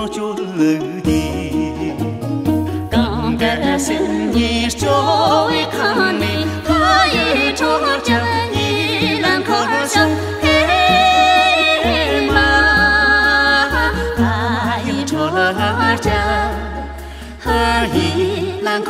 一兰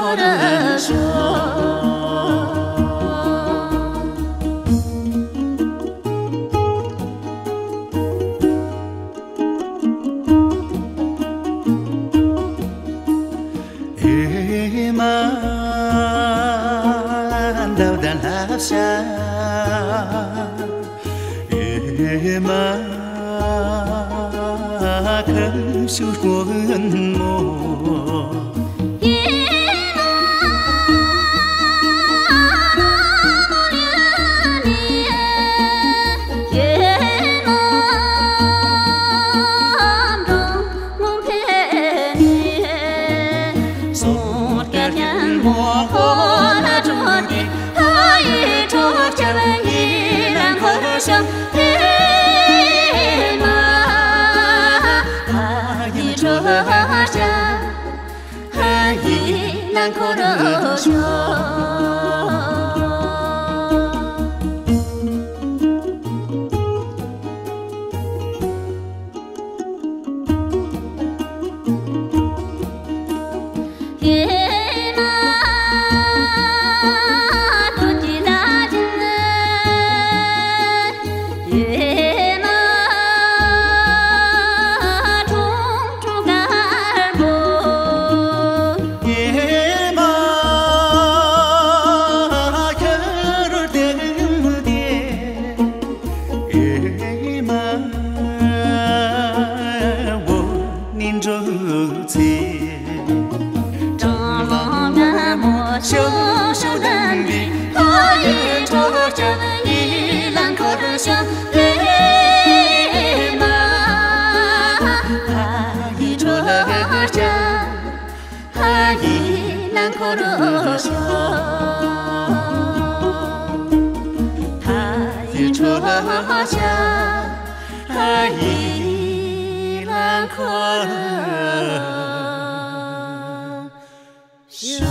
可乐香。